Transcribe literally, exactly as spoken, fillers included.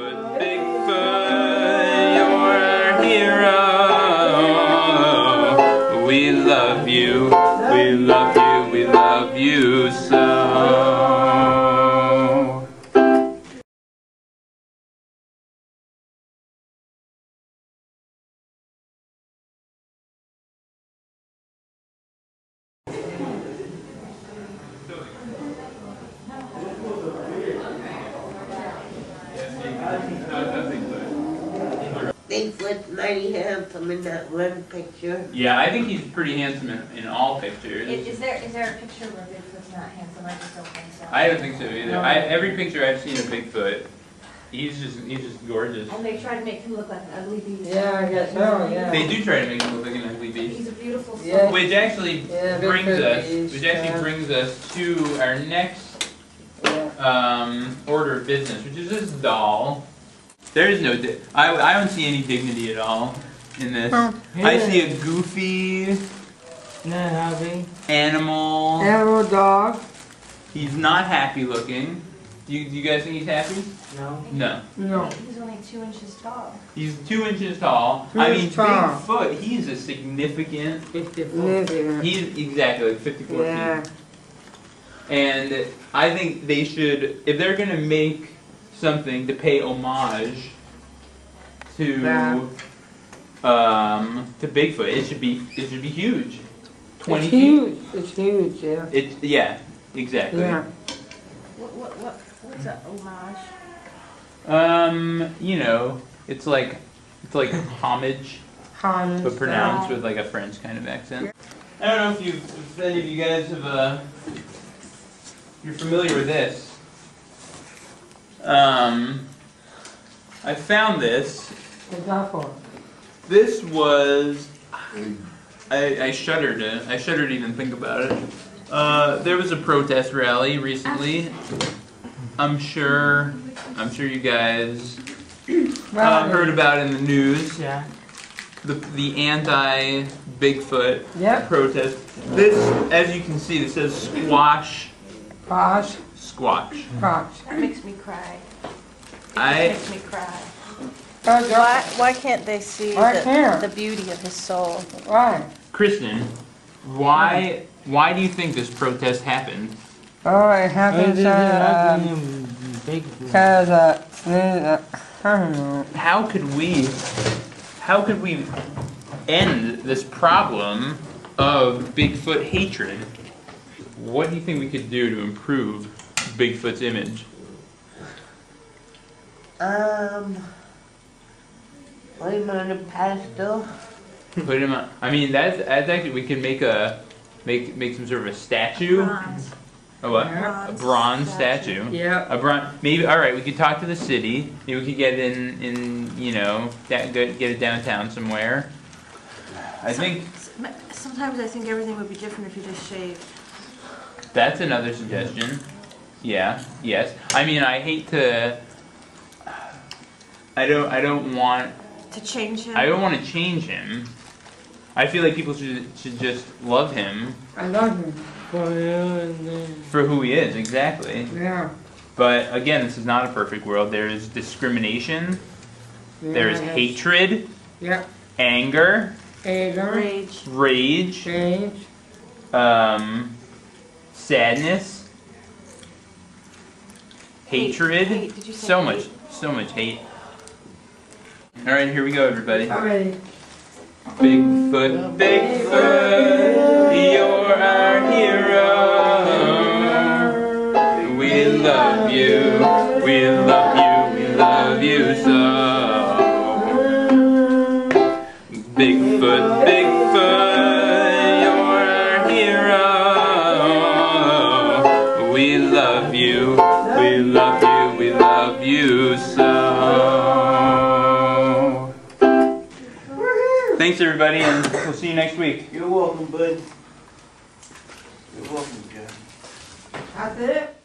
Good Bigfoot, you're our hero. We love you, we love you, we love you so. Bigfoot's mighty handsome in that one picture. Yeah, I think he's pretty handsome in, in all pictures. Is, is there is there a picture where Bigfoot's not handsome? I just don't think so. I don't think so either. No. I, every picture I've seen of Bigfoot, he's just he's just gorgeous. And they try to make him look like an ugly beast. Yeah, I guess so. Yeah. They do try to make him look like an ugly beast. He's a beautiful soul. Yeah. Which actually yeah, brings us, beast, which actually yeah. brings us to our next yeah. um, order of business, which is this doll. There is no, di I, I don't see any dignity at all in this. Yeah. I see a goofy animal. Animal dog. He's not happy looking. Do you, do you guys think he's happy? No. No. No. He's only two inches tall. He's two inches tall. Two I mean, tall. Bigfoot, he's a significant. fifty-four feet. He's exactly like fifty-four yeah. feet. And I think they should, if they're going to make something to pay homage to um, to Bigfoot, it should be it should be huge. Twenty it's huge. feet. It's huge. Yeah. It's yeah. Exactly. Yeah. What what what what's a homage? Um, you know, it's like it's like homage, homage, but pronounced yeah. with like a French kind of accent. I don't know if you if any of you guys have uh, you're familiar with this. Um, I found this. What's that for? This was. I, I shudder to. I shudder to even think about it. Uh, there was a protest rally recently. I'm sure. I'm sure you guys uh, heard about it in the news. Yeah. The the anti Bigfoot yep. protest. This, as you can see, this says squash. Squash. Squatch. Squatch. That makes me cry. I. It makes me cry. Why, why can't they see the, the beauty of his soul? Why? Kristen, why why do you think this protest happened? Oh, it happened because uh, uh, uh, how could we how could we end this problem of Bigfoot hatred? What do you think we could do to improve Bigfoot's image? Um, put him on a pedestal. Put him on. I mean, that's that's actually we can make a make make some sort of a statue. A bronze. A what? Bronze a bronze statue. statue. Yeah. A bronze. Maybe. All right. We could talk to the city. Maybe we could get in in you know that get it downtown somewhere. I Some, think. Sometimes I think everything would be different if you just shaved. That's another suggestion. Yeah. Yes. I mean, I hate to. I don't. I don't want to change him. I don't want to change him. I feel like people should should just love him. I love him for who he is. Exactly. Yeah. But again, this is not a perfect world. There is discrimination. Yeah, there is yes. hatred. Yeah. Anger. Anger. Rage. Rage. Rage. Um. Sadness, hate, hatred, hate. Did you say so hate? much, so much hate. All right, here we go, everybody. All right. Bigfoot, Bigfoot, you're our hero. We love you, we love you, we love you so. Bigfoot, Bigfoot. We love you, we love you, we love you so. Thanks everybody, and we'll see you next week. You're welcome, bud. You're welcome, guys. That's it.